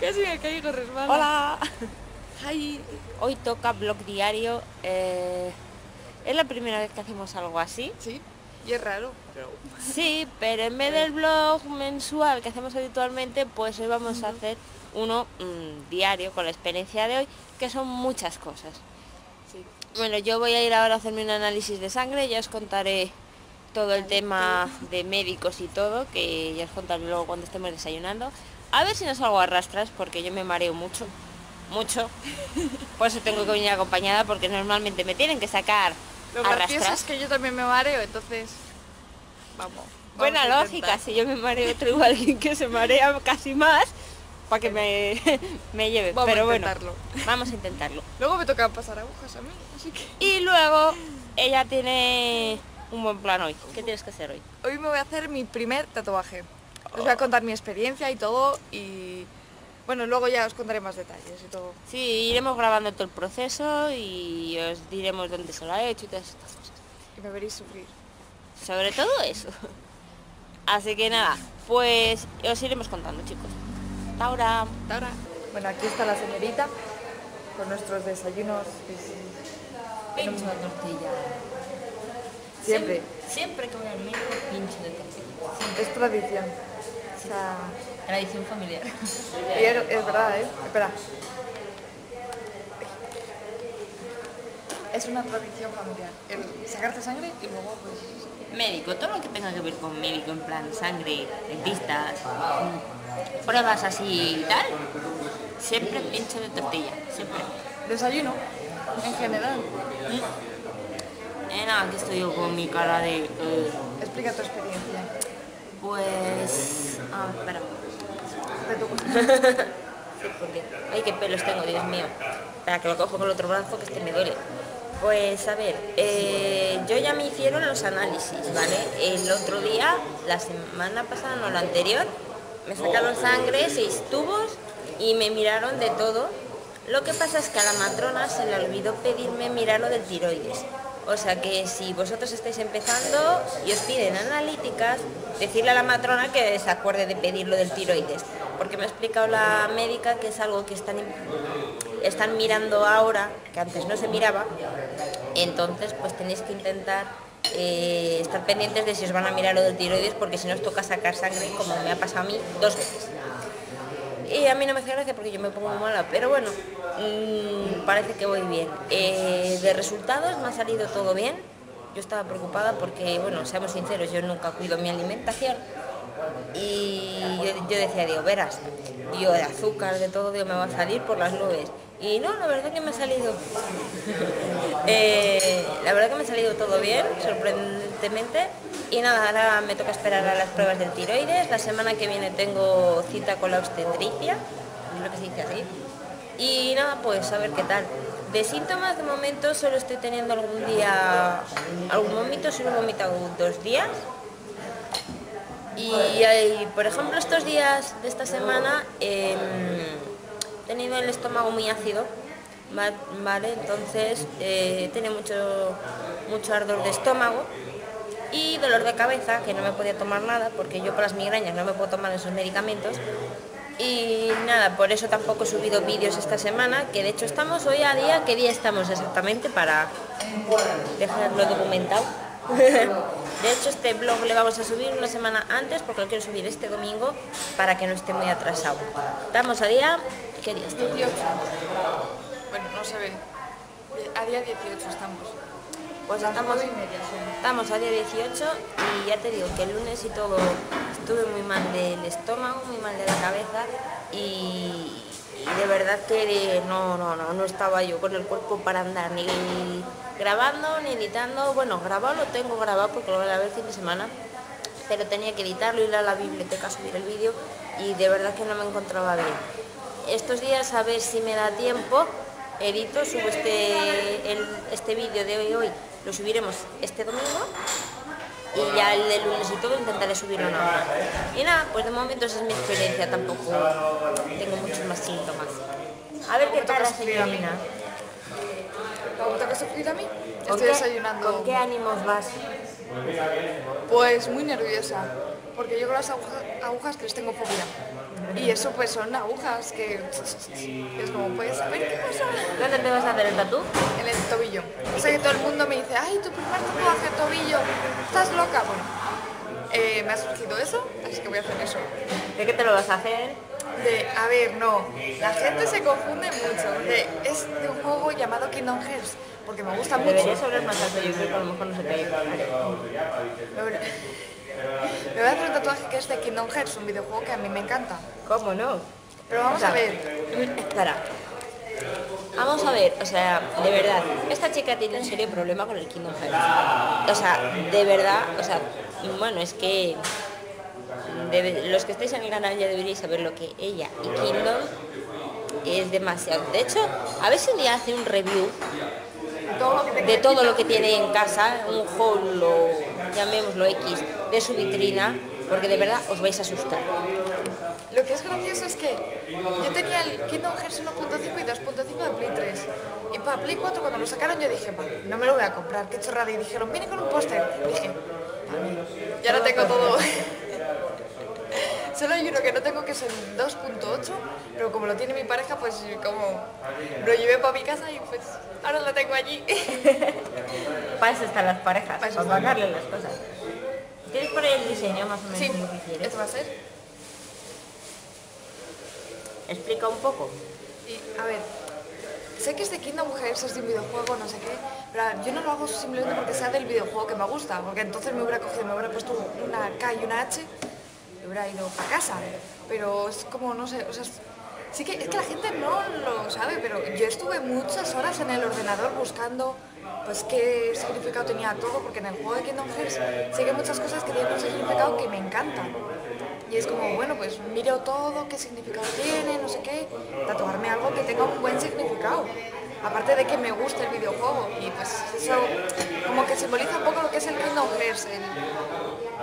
Casi me caigo, resbalo. Hola. Hi. Hoy toca blog diario. Es la primera vez que hacemos algo así. Sí, y es raro. Pero... sí, pero en vez del blog mensual que hacemos habitualmente, pues hoy vamos a hacer uno diario con la experiencia de hoy, que son muchas cosas. Sí. Bueno, yo voy a ir ahora a hacerme un análisis de sangre, ya os contaré todo el tema de médicos y todo, que ya os contaré luego cuando estemos desayunando. A ver si no salgo a rastras, porque yo me mareo mucho, mucho. Por eso tengo que venir acompañada, porque normalmente me tienen que sacar a rastras. Lo gracioso es que yo también me mareo, entonces... vamos. Buena lógica, si yo me mareo, traigo a alguien que se marea casi más, para que me lleve. Vamos a intentarlo. Bueno, vamos a intentarlo. Luego me toca pasar agujas a mí, así que... Y luego, ella tiene un buen plan hoy. ¿Qué tienes que hacer hoy? Hoy me voy a hacer mi primer tatuaje. Os voy a contar mi experiencia y todo, y... bueno, luego ya os contaré más detalles y todo. Sí, iremos grabando todo el proceso y os diremos dónde se lo ha hecho y todas estas cosas. Y me veréis sufrir. Sobre todo eso. Así que nada, pues os iremos contando, chicos. Hasta ahora. Hasta ahora. Bueno, aquí está la señorita con nuestros desayunos. Pincho de tortilla. Siempre. Siempre que voy al médico, pincho de tortilla. Siempre. Es tradición. Sí. O sea... tradición familiar. Y es verdad, ¿eh? Espera. Es una tradición familiar. El sacarte sangre y luego pues... médico, todo lo que tenga que ver con médico, en plan sangre, dentistas, pruebas así y tal, siempre pincho de tortilla, siempre. Desayuno, en general. Nada, aquí estoy yo con mi cara de... Explica tu experiencia. Pues... ah, espera. Ay, qué pelos tengo, Dios mío. Espera, que lo cojo con el otro brazo, que este me duele. Pues a ver, yo ya me hicieron los análisis, ¿vale? El otro día, la semana pasada, no, la anterior, me sacaron sangre, 6 tubos y me miraron de todo. Lo que pasa es que a la matrona se le olvidó pedirme mirar lo del tiroides. O sea que si vosotros estáis empezando y os piden analíticas, decirle a la matrona que se acuerde de pedir lo del tiroides. Porque me ha explicado la médica que es algo que están mirando ahora, que antes no se miraba. Entonces pues tenéis que intentar estar pendientes de si os van a mirar lo del tiroides, porque si no os toca sacar sangre, como me ha pasado a mí 2 veces. Y a mí no me hace gracia porque yo me pongo muy mala, pero bueno, parece que voy bien. De resultados me ha salido todo bien. Yo estaba preocupada porque, bueno, seamos sinceros, yo nunca cuido mi alimentación. Y yo decía, digo, verás, digo, de azúcar, de todo, digo, me va a salir por las nubes. Y no, la verdad que me ha salido. La verdad que me ha salido todo bien, sorprendentemente. Y nada, ahora me toca esperar a las pruebas del tiroides. La semana que viene tengo cita con la obstetricia, creo que se dice así. Y nada, pues a ver qué tal. De síntomas, de momento solo estoy teniendo algún día algún vómito, solo he vomitado 2 días. Y por ejemplo, estos días de esta semana he tenido el estómago muy ácido, ¿vale? Entonces tiene mucho ardor de estómago. Y dolor de cabeza, que no me podía tomar nada, porque yo por las migrañas no me puedo tomar esos medicamentos. Y nada, por eso tampoco he subido vídeos esta semana, que de hecho estamos hoy a día, ¿qué día estamos exactamente? Para dejarlo documentado. De hecho este blog le vamos a subir una semana antes, porque lo quiero subir este domingo, para que no esté muy atrasado. Estamos a día, ¿qué día estamos? 18. Bueno, no se ve. A día 18 estamos. Pues estamos a día 18 y ya te digo que el lunes y todo estuve muy mal del estómago, muy mal de la cabeza y de verdad que no estaba yo con el cuerpo para andar ni grabando ni editando. Bueno, grabado lo tengo grabado porque lo voy a ver el fin de semana, pero tenía que editarlo, ir a la biblioteca a subir el vídeo y de verdad que no me encontraba bien. Estos días a ver si me da tiempo, edito, subo este vídeo de hoy. Lo subiremos este domingo y ya el de lunes y todo intentaré subirlo una hora. Y nada, pues de momento esa es mi experiencia, tampoco tengo muchos más síntomas. A ver qué tal la señorina. ¿Me toca sufrir a mí? Estoy desayunando. ¿Con qué ánimos vas? Pues muy nerviosa, porque yo con las agujas que les tengo fobia. Y eso pues son agujas que es como, pues, a ver qué pasa. ¿Dónde te vas a hacer el tatú? En el tobillo. O sea que todo el mundo me dice, ay, tu primer tatuaje, tobillo, estás loca. Bueno, me ha surgido eso, así que voy a hacer eso. ¿De qué te lo vas a hacer? A ver, no, la gente se confunde mucho. Es de un juego llamado Kingdom Hearts, porque me gusta mucho. Deberías hablar más alto, yo creo que a lo mejor no se te ha ido. Me voy a hacer un tatuaje que es de Kingdom Hearts, un videojuego que a mí me encanta. ¿Cómo no? Pero vamos a ver. Espera. Vamos a ver, o sea, de verdad, esta chica tiene un serio problema con el Kingdom Hearts. O sea, de verdad, o sea, bueno, es que... los que estáis en el canal ya deberíais saber lo que ella y Kingdom es demasiado. De hecho, a ver si un día hace un review de todo lo que tiene en casa, un haul o llamémoslo X, de su vitrina, porque de verdad os vais a asustar. Lo que es gracioso es que yo tenía el Kingdom Hearts 1.5 y 2.5 de Play 3. Y para Play 4 cuando lo sacaron yo dije, no me lo voy a comprar, qué chorrada. Y dijeron, viene con un póster. Dije, ya lo tengo todo. Solo hay uno que no tengo, que es el 2.8, pero como lo tiene mi pareja, pues como lo llevé para mi casa y pues ahora lo tengo allí. Para eso están las parejas, para sacarle las cosas. ¿Tienes por ahí el diseño más o menos? Sí, esto va a ser. Explica un poco. A ver, sé que es de Kingdom Hearts, es de un videojuego, no sé qué, pero yo no lo hago simplemente porque sea del videojuego que me gusta, porque entonces me hubiera cogido, me hubiera puesto una K y una H, hubiera ido para casa, pero es como, no sé, o sea, sí que es que la gente no lo sabe, pero yo estuve muchas horas en el ordenador buscando pues qué significado tenía todo, porque en el juego de Kingdom Hearts sí que hay muchas cosas que tienen un significado que me encantan. Y es como, bueno, pues miro todo, qué significado tiene, no sé qué, tatuarme algo que tenga un buen significado. Aparte de que me gusta el videojuego, y pues eso como que simboliza un poco lo que es el Kingdom Hearts,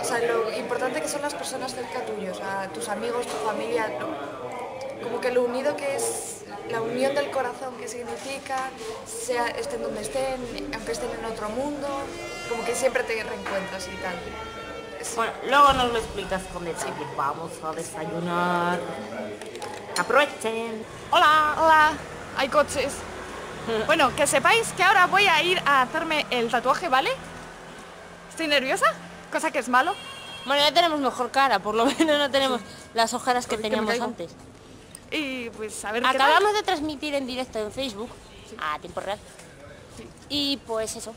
o sea, lo importante que son las personas cerca tuyos, a tus amigos, tu familia, como que lo unido que es, la unión del corazón que significa, sea estén donde estén, aunque estén en otro mundo, como que siempre te reencuentras y tal. Bueno, luego nos lo explicas con detalle. Vamos a desayunar. Aprovechen. Hola, hola, hay coches. Bueno, que sepáis que ahora voy a ir a hacerme el tatuaje, ¿vale? ¿Estoy nerviosa? Cosa que es malo. Bueno, ya tenemos mejor cara, por lo menos no tenemos las ojeras que teníamos antes. Y pues a ver, acabamos de transmitir en directo en Facebook, a tiempo real. Y pues eso.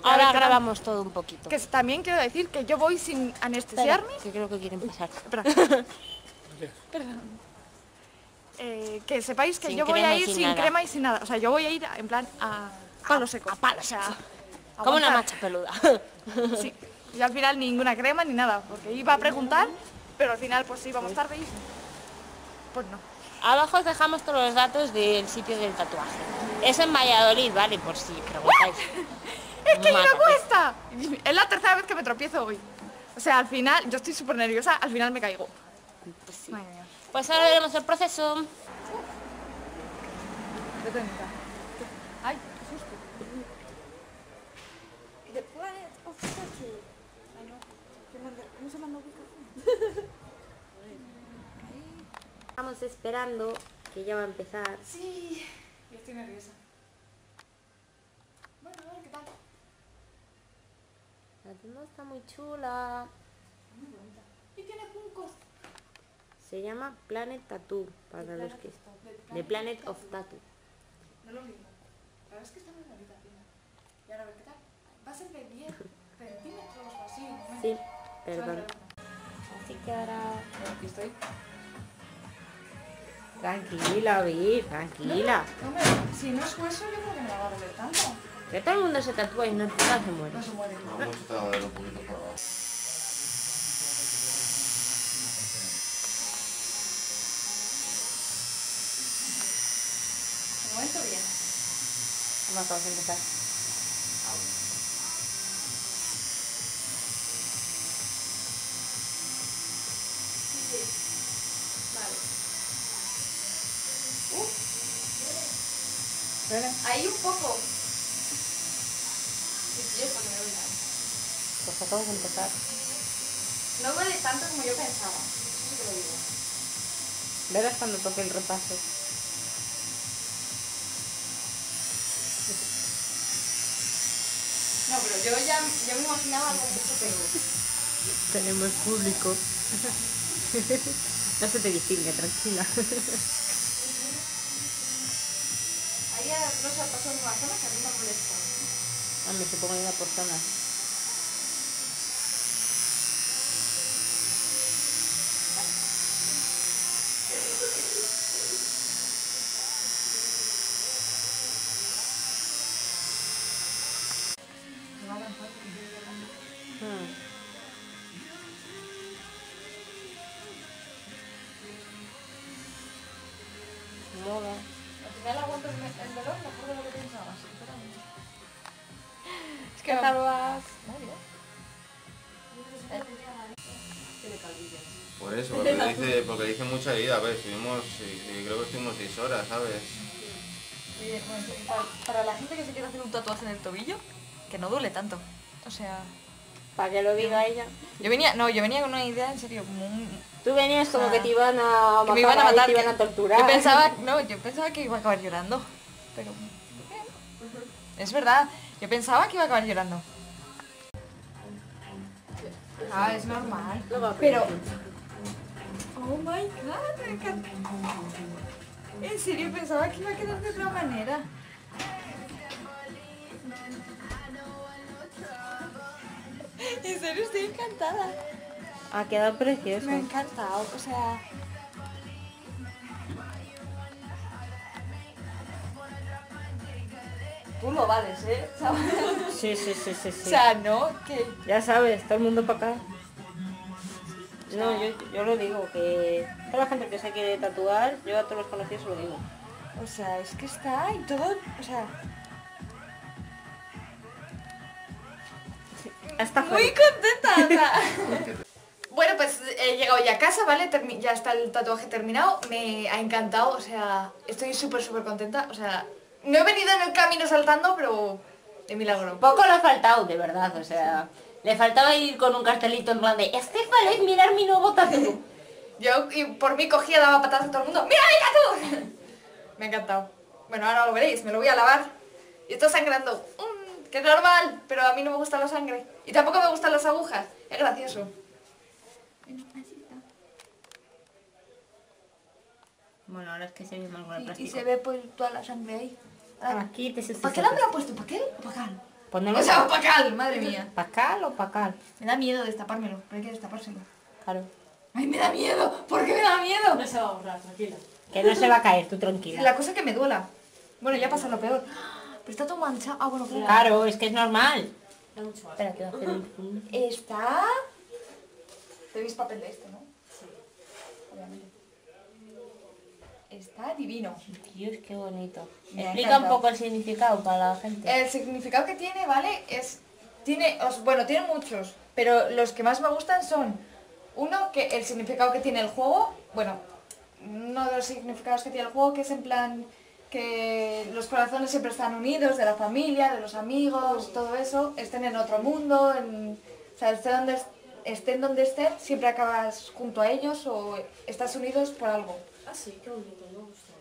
Ahora grabamos todo un poquito. Que también quiero decir que yo voy sin anestesiarme. Que creo que quieren pasar. Perdón. Que sepáis que yo voy a ir sin crema y sin nada. O sea, yo voy a ir en plan a palo seco. A palo seco. Como una macha peluda. Sí. Y al final ninguna crema ni nada. Porque iba a preguntar, pero al final pues sí, vamos tarde y... pues no. Abajo os dejamos todos los datos del sitio del tatuaje. Es en Valladolid, ¿vale? Por si preguntáis. ¡Es que me cuesta! Es la tercera vez que me tropiezo hoy. O sea, al final, yo estoy súper nerviosa, al final me caigo. Pues sí. Pues ahora veremos el proceso. ¡Ay, qué susto! The Planet of Tattoo. Ay, no. ¿Cómo se manda ubicación? Estamos esperando que ya va a empezar. Sí, yo estoy nerviosa. Bueno, a ver qué tal. La tienda está muy chula. Muy bonita. Y tiene juncos. Se llama Planet Tattoo, para los que... The Planet of Tattoo. No lo mismo. La verdad es que está muy bonita, tienda. Y ahora a ver qué tal. Va a ser de 10 centímetros o así. Sí, perdón. Así que ahora... aquí estoy. Tranquila, Vi, tranquila. No, hombre, si no es hueso, yo creo que no va a doler tanto. Que todo el mundo se tatúa y no se muere. No se muere. Vamos a traer un poquito para abajo. De momento bien. Vamos a empezar. Vale. Ahí un poco. Pues acabo de empezar. No duele tanto como yo pensaba. Eso sí que lo digo. Verás cuando toque el repaso. No, pero yo ya me imaginaba algo mucho peor. Tenemos público. No se te distingue, tranquila. Ahí a Rosa pasó una zona que a mí me molesta. Ah, me supongo que iba por zonas. Mola. Al final aguanto el dolor, me acuerdo lo que pensabas. Es que tal vas. Por eso, porque dice mucha herida. A ver, estuvimos, creo que estuvimos 6 horas, ¿sabes? Sí, bueno, para la gente que se quiere hacer un tatuaje en el tobillo, que no duele tanto. O sea... ¿Para que lo diga ella? Yo venía con una idea, en serio, como un... Tú venías como que te iban a matar, te iban a torturar. Yo pensaba que iba a acabar llorando. Pero... es verdad, yo pensaba que iba a acabar llorando. Ah, es normal. Pero... oh my god, me encanta. En serio, pensaba que iba a quedar de otra manera. En serio, estoy encantada. Ha quedado precioso. Me ha encantado, o sea... Tú lo vales, ¿eh? ¿Sabes? Sí. O sea, ¿no? Que... ya sabes, todo el mundo para acá. O sea, no, yo lo digo, que... toda la gente que se quiere tatuar, yo a todos los conocidos lo digo. O sea, es que está y todo... o sea... hasta muy contenta. Bueno, pues he llegado ya a casa, ¿vale? Ya está el tatuaje terminado. Me ha encantado, o sea, estoy súper contenta. O sea, no he venido en el camino saltando, pero de milagro. Poco le ha faltado, de verdad, o sea, sí. Le faltaba ir con un cartelito en grande. Estefan, mirar mi nuevo tatu. Yo, y por mí cogía, daba patadas a todo el mundo. ¡Mira mi tatu! Me ha encantado. Bueno, ahora lo veréis, me lo voy a lavar. Y está sangrando. Que es normal, pero a mí no me gusta la sangre. Y tampoco me gustan las agujas. Es gracioso. Bueno, ahora es que se ve mal con el plástico. Y se ve pues toda la sangre ahí. Ahora, aquí te ¿para qué la me la ha puesto? ¿Paquel o pacal? Ponelo. O sea, pacal, madre mía. ¿Pacal o pacal? Me da miedo destapármelo, pero hay que destapárselo. Claro. ¡Ay, me da miedo! ¿Por qué me da miedo? No se va a borrar, tranquila. Que no se va a caer, tú tranquila. La cosa es que me duela. Bueno, ya pasa lo peor. Pero está todo manchado. Ah, bueno, claro, es que es normal. Espera, que va a hacer un... está... ¿Tenéis papel de este, no? Sí. Obviamente. Está divino. Dios, qué bonito. Explica un poco el significado para la gente. El significado que tiene, ¿vale? Es... tiene... bueno, tiene muchos, pero los que más me gustan son... uno, que el significado que tiene el juego. Bueno, uno de los significados que tiene el juego, que es en plan... que los corazones siempre están unidos, de la familia, de los amigos, todo eso, estén en otro mundo, o sea, estén donde estén, siempre acabas junto a ellos o estás unidos por algo. Ah, sí, qué bonito, me gusta.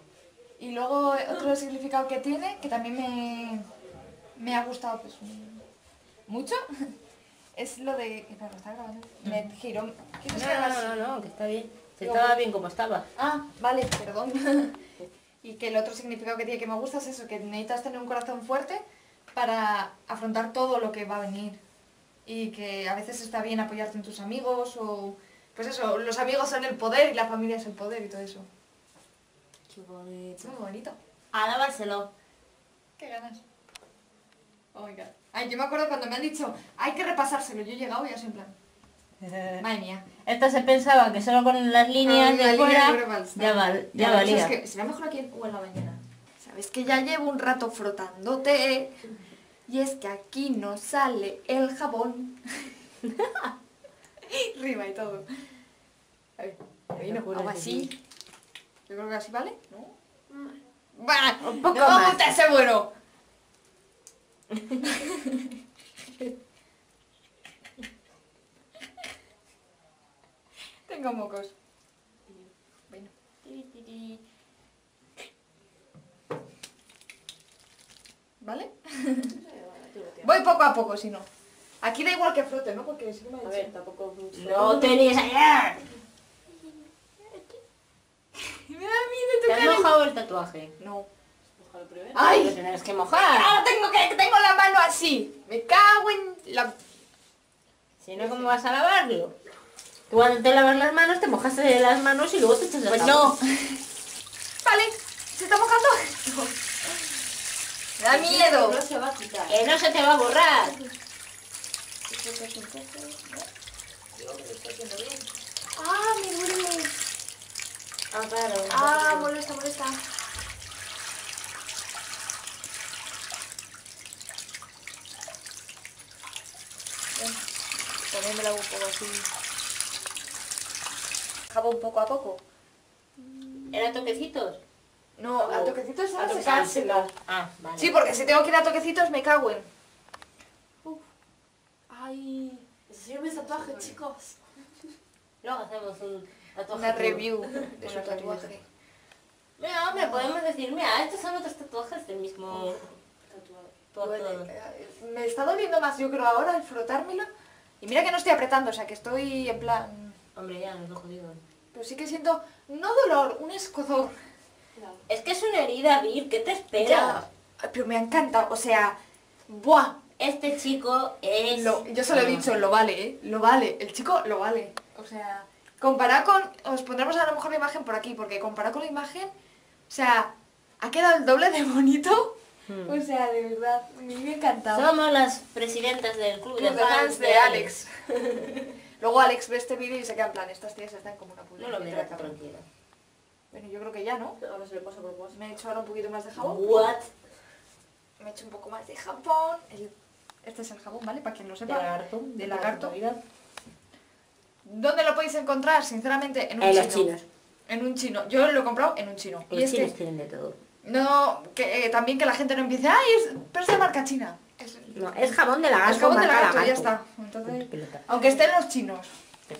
Y luego otro significado que tiene, que también me ha gustado pues, mucho, es lo de... espera, ¿me está grabando? Me giró... No, que está bien. Estaba bien como estaba. Ah, vale, perdón. Y que el otro significado que tiene que me gusta es eso, que necesitas tener un corazón fuerte para afrontar todo lo que va a venir. Y que a veces está bien apoyarte en tus amigos o... pues eso, los amigos son el poder y la familia es el poder y todo eso. Qué bonito. Es muy bonito. A lavárselo. Qué ganas. Oh my god. Ay, yo me acuerdo cuando me han dicho, hay que repasárselo, yo he llegado y así en plan... madre mía. Esta se pensaba que solo con las líneas de fuera ya valía. Es que será mejor aquí en la mañana. Sabes que ya llevo un rato frotándote y es que aquí no sale el jabón. Rima y todo. A ver, o así. Yo creo que así vale, ¿no? Bah, un poco no más. Me gusta ese bueno. Tengo mocos. Bueno. y... ¿Vale? Voy poco a poco, si no. Aquí da igual que flote, ¿no? Porque si no me... A ver, tampoco... ¡No tenéis allá! Me da miedo tu cara. ¿Te has mojado el tatuaje? No. Primero. ¡Ay! Lo tienes que mojar. ¡Ahora tengo la mano así! ¡Me cago en la...! Si no, ¿cómo vas a lavarlo? Tú cuando te lavas las manos, te mojas las manos y luego te echas el agua. Pues no. Vale, ¿se está mojando? No. Me da miedo. No se va a quitar. Que no se te va a borrar. ¡Ah, me duele! Ah, claro. Ah, molesta, molesta. También me la hago un poco así. Jabón poco a poco. ¿Era toquecitos? No, a toquecitos era secárselo. Ah, vale. Sí, porque si tengo que ir a toquecitos me cago en... Uf. Ay... Yo me tatuaje, sí, chicos. Luego hacemos un tatuaje. Una review de su tatuaje. No, pero podemos decir, mira, estos son otros tatuajes del mismo... Tatuaje. Me está doliendo más, yo creo, ahora al frotármelo. Y mira que no estoy apretando, o sea, que estoy en plan... Hombre, ya, no lo jodido. Pero sí que siento, no dolor, un escozor. No. Es que es una herida, Vir, ¿qué te espera? Ya, pero me encanta, o sea... ¡Buah! Este chico es... yo se lo he dicho, lo vale, ¿eh? Lo vale, el chico lo vale. O sea, comparado con... Os pondremos a lo mejor la imagen por aquí, porque comparado con la imagen... O sea, ha quedado el doble de bonito... O sea, de verdad, me ha encantado. Somos las presidentas del club de fans de Alex. Luego Alex ve este vídeo y se queda en plan, estas tías están como una puta. No lo verás, tranquila. Bueno, yo creo que ya, ¿no? Ahora se le pasa por vos. Me he hecho ahora un poquito más de jabón. ¿What? Me he hecho un poco más de jabón. Este es el jabón, ¿vale? Para quien no sepa. De lagarto. De lagarto. ¿Dónde lo podéis encontrar? Sinceramente, en un chino. En los chinos. En un chino. Yo lo he comprado en un chino. Los chinos tienen de todo. No, que también que la gente no empiece, ay, pero es de marca china. No, es jabón de lagarto. Es jabón de lagarto, ya está. Entonces, aunque estén los chinos. Sí.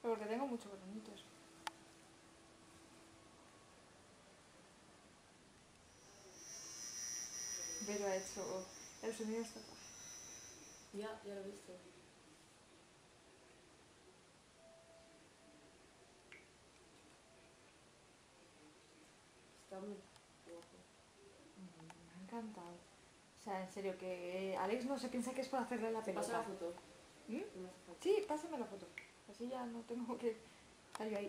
Porque tengo muchos granitos. Pero ha hecho el sonido está. Ya lo he visto. Me ha encantado. O sea, en serio, que Alex no se piensa que es para hacerle la pelota. Pasa la foto. ¿Mm? Sí, pásame la foto. Así ya no tengo que salir ahí.